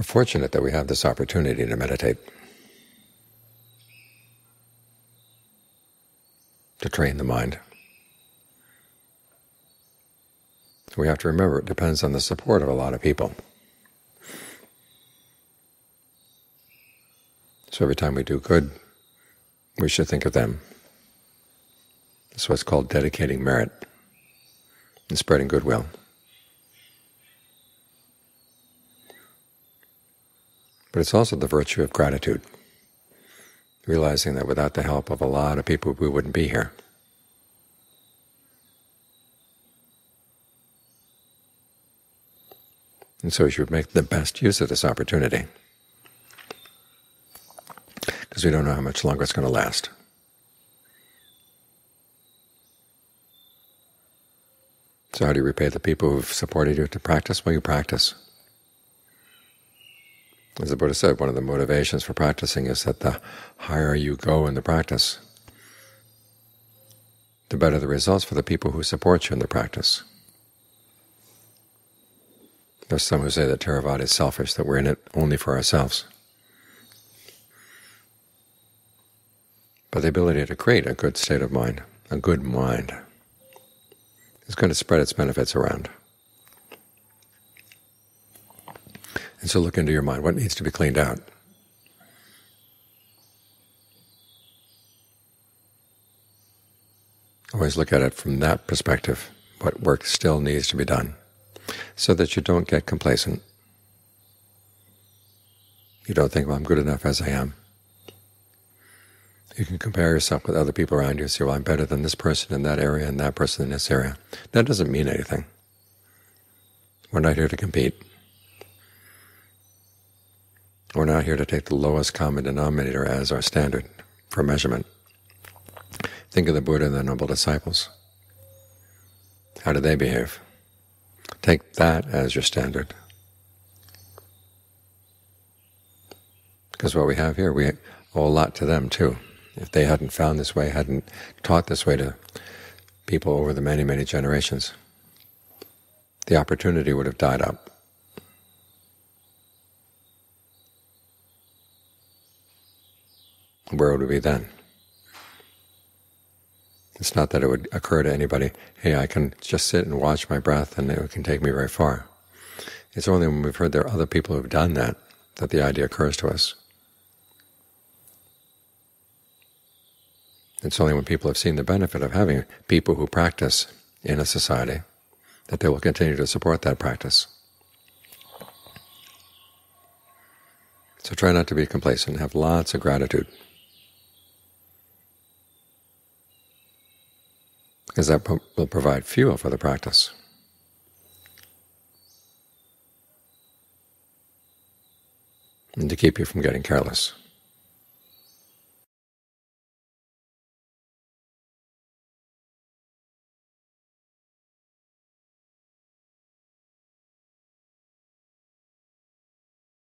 We're fortunate that we have this opportunity to meditate, to train the mind. We have to remember it depends on the support of a lot of people. So every time we do good, we should think of them. That's what's called dedicating merit and spreading goodwill. But it's also the virtue of gratitude, realizing that without the help of a lot of people, we wouldn't be here. And so you should make the best use of this opportunity, because we don't know how much longer it's going to last. So how do you repay the people who've supported you to practice? Well, you practice. As the Buddha said, one of the motivations for practicing is that the higher you go in the practice, the better the results for the people who support you in the practice. There's some who say that Theravada is selfish, that we're in it only for ourselves. But the ability to create a good state of mind, a good mind, is going to spread its benefits around. And so look into your mind. What needs to be cleaned out? Always look at it from that perspective, what work still needs to be done, so that you don't get complacent. You don't think, well, I'm good enough as I am. You can compare yourself with other people around you and say, well, I'm better than this person in that area and that person in this area. That doesn't mean anything. We're not here to compete. We're not here to take the lowest common denominator as our standard for measurement. Think of the Buddha and the noble disciples. How do they behave? Take that as your standard. Because what we have here, we owe a lot to them too. If they hadn't found this way, hadn't taught this way to people over the many, many generations, the opportunity would have died up. Where would we be then? It's not that it would occur to anybody, hey, I can just sit and watch my breath and it can take me very far. It's only when we've heard there are other people who have done that, that the idea occurs to us. It's only when people have seen the benefit of having people who practice in a society that they will continue to support that practice. So try not to be complacent. Have lots of gratitude, because that will provide fuel for the practice. And to keep you from getting careless.